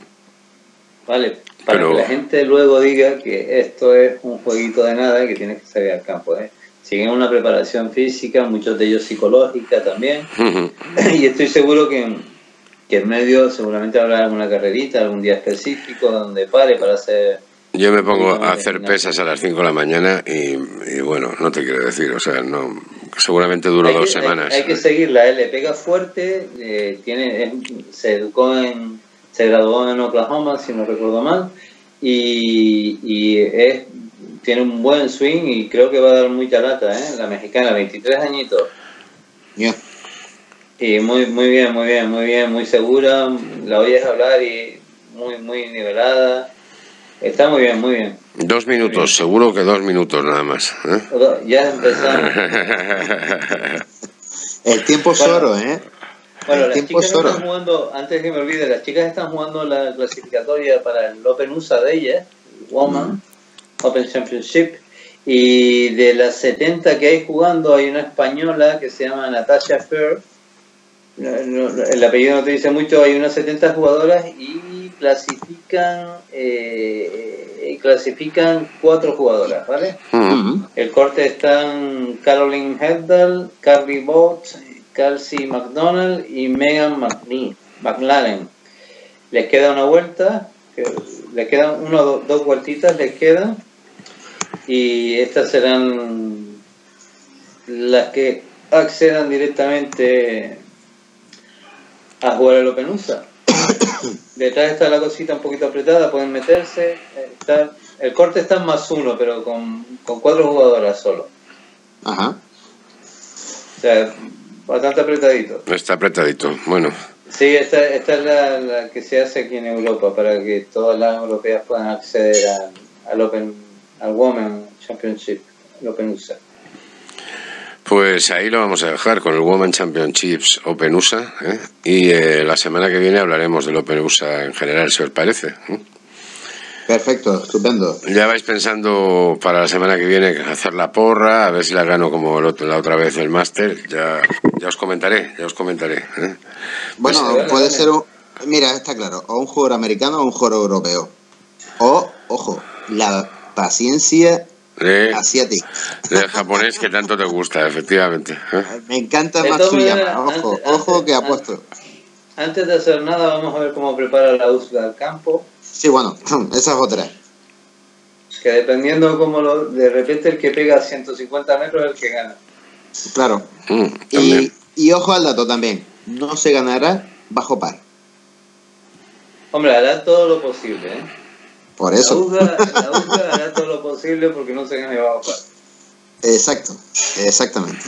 ¿Vale? Para Pero... que la gente luego diga que esto es un jueguito de nada y que tienes que salir al campo, ¿eh? Siguen una preparación física, muchos de ellos psicológica también. Uh-huh. Y estoy seguro que en, que en medio seguramente habrá alguna carrerita, algún día específico donde pare para hacer... Yo me pongo a hacer pesas a las cinco de la mañana y, y bueno, no te quiero decir, o sea, no, seguramente duro dos semanas. Hay, hay que seguirla, él le pega fuerte, eh, tiene, es, se educó en, se graduó en Oklahoma, si no recuerdo mal, y, y es, tiene un buen swing y creo que va a dar mucha lata, ¿eh? La mexicana, veintitrés añitos. Yeah. Y muy, muy bien, muy bien, muy bien, muy segura, la oyes hablar y muy, muy nivelada. Está muy bien, muy bien. Dos minutos, bien. Seguro que dos minutos nada más, ¿eh? Ya empezaron. El tiempo es oro, bueno, ¿eh? Bueno, el las tiempo chicas están jugando, antes que me olvide, las chicas están jugando la clasificatoria para el Open U S A de ellas, Woman, mm. Open Championship, y de las setenta que hay jugando hay una española que se llama Natasha Fair, no, no, el apellido no te dice mucho, hay unas setenta jugadoras y clasifican eh, clasifican cuatro jugadoras, ¿vale? Uh-huh. El corte están Caroline Hertel, Carly Bowles, Kelsey MacDonald y Megan McLaren. Les queda una vuelta, les quedan uno, dos, dos vueltitas, les quedan, y estas serán las que accedan directamente a jugar el Open U S A. Detrás está la cosita un poquito apretada, pueden meterse. Está, el corte está más uno, pero con, con cuatro jugadoras solo. Ajá. O sea, bastante apretadito. Está apretadito, bueno. Sí, esta, esta es la, la que se hace aquí en Europa, para que todas las europeas puedan acceder a, al Open, al Women Championship, el Open U S A. Pues ahí lo vamos a dejar con el Women Championships Open U S A, ¿eh? Y eh, la semana que viene hablaremos del Open U S A en general, si os parece. ¿Eh? Perfecto, estupendo. Ya vais pensando para la semana que viene hacer la porra, a ver si la gano como el otro, la otra vez el máster. Ya, ya os comentaré, ya os comentaré. ¿Eh? Bueno, pues, puede ser, un, mira, está claro, o un jugador americano o un jugador europeo. O, ojo, la paciencia... De, asiático, del japonés que tanto te gusta, efectivamente. ¿Eh? Me encanta Matsuyama, ojo, antes, ojo que apuesto. Antes de hacer nada, vamos a ver cómo prepara la U S G A al campo. Sí, bueno, esa es otra. Que dependiendo cómo lo, de repente el que pega ciento cincuenta metros es el que gana. Claro. Mm, y, y ojo al dato también, no se ganará bajo par. Hombre, hará todo lo posible, ¿eh? Por eso. La U S G A hará todo lo posible porque no se gane bajo par. Exacto, exactamente.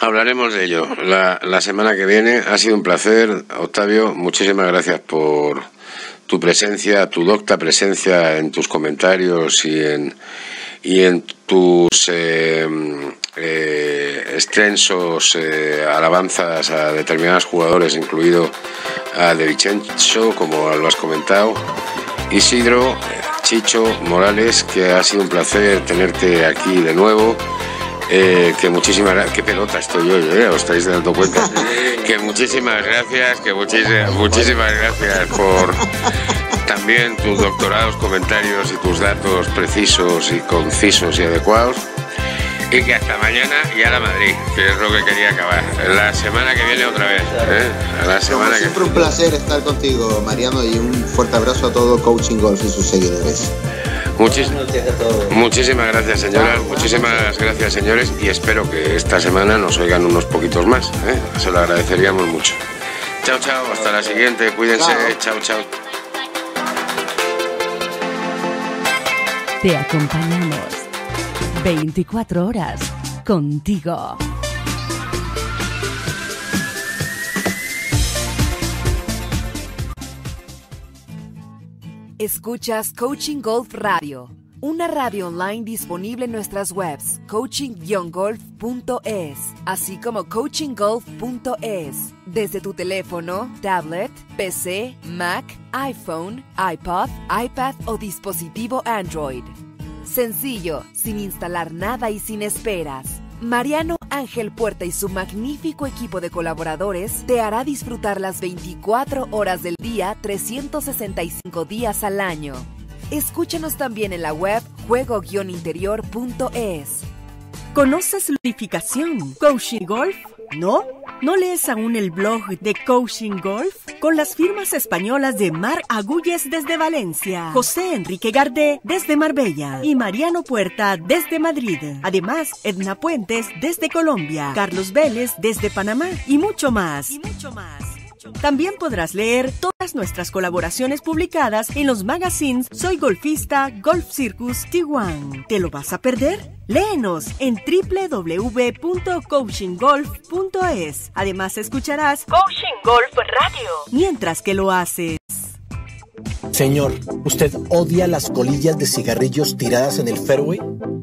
Hablaremos de ello la, la semana que viene. Ha sido un placer, Octavio. Muchísimas gracias por tu presencia, tu docta presencia en tus comentarios y en, y en tus eh, eh, extensos eh, alabanzas a determinados jugadores, incluido a De Vicenzo, como lo has comentado. Isidro, Chicho Morales, que ha sido un placer tenerte aquí de nuevo. Eh, que muchísimas gracias. Qué pelota estoy hoy, ¿eh? Os estáis dando cuenta. Que muchísimas gracias, que muchísimas, muchísimas gracias por también tus doctorados, comentarios y tus datos precisos y concisos y adecuados. Y que hasta mañana y a la Madrid, que es lo que quería acabar. La semana que viene otra vez. ¿Eh? A la semana Como siempre que... un placer estar contigo, Mariano, y un fuerte abrazo a todo Coaching Golf y sus seguidores. Muchis... Muchísimas gracias, señoras. Muchísimas gracias, señores. Y espero que esta semana nos oigan unos poquitos más. ¿Eh? Se lo agradeceríamos mucho. Chao, chao. Hasta la siguiente. Cuídense. Chao, chao. Te acompañamos veinticuatro horas contigo. Escuchas Coaching Golf Radio, una radio online disponible en nuestras webs coaching golf punto es, así como coaching golf punto es, desde tu teléfono, tablet, P C, Mac, iPhone, iPod, iPad o dispositivo Android. Sencillo, sin instalar nada y sin esperas. Mariano Ángel Puerta y su magnífico equipo de colaboradores te hará disfrutar las veinticuatro horas del día, trescientos sesenta y cinco días al año. Escúchanos también en la web juego guion interior punto es. ¿Conoces solidificación? ¿Coaching Golf? ¿No? ¿No lees aún el blog de Coaching Golf? Con las firmas españolas de Mar Agulles desde Valencia, José Enrique Gardé desde Marbella y Mariano Puerta desde Madrid. Además, Edna Puentes desde Colombia, Carlos Vélez desde Panamá y mucho más. Y mucho más. También podrás leer todas nuestras colaboraciones publicadas en los magazines Soy Golfista, Golf Circus, T uno. ¿Te lo vas a perder? Léenos en doble u doble u doble u punto coaching golf punto es. Además escucharás Coaching Golf Radio mientras que lo haces. Señor, ¿usted odia las colillas de cigarrillos tiradas en el fairway?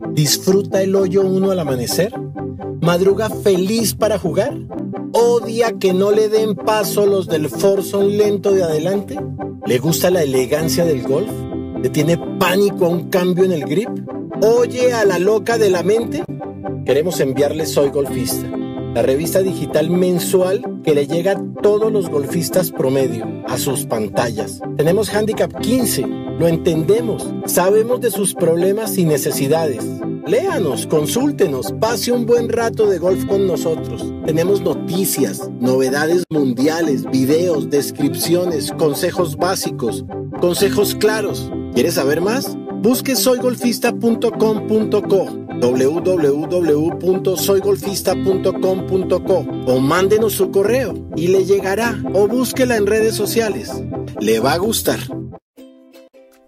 ¿Disfruta el hoyo uno al amanecer? ¿Madruga feliz para jugar? ¿Odia que no le den paso los del forzón lento de adelante? ¿Le gusta la elegancia del golf? ¿Le tiene pánico a un cambio en el grip? ¿Oye a la loca de la mente? Queremos enviarle Soy Golfista, la revista digital mensual que le llega a todos los golfistas promedio, a sus pantallas. Tenemos Handicap quince, lo entendemos, sabemos de sus problemas y necesidades. Léanos, consúltenos, pase un buen rato de golf con nosotros. Tenemos noticias, novedades mundiales, videos, descripciones, consejos básicos, consejos claros. ¿Quieres saber más? Busque soy golfista punto com punto co, doble u doble u doble u punto soy golfista punto com punto co, o mándenos su correo y le llegará, o búsquela en redes sociales. Le va a gustar.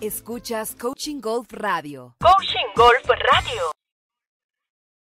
Escuchas Coaching Golf Radio. Coaching Golf Radio.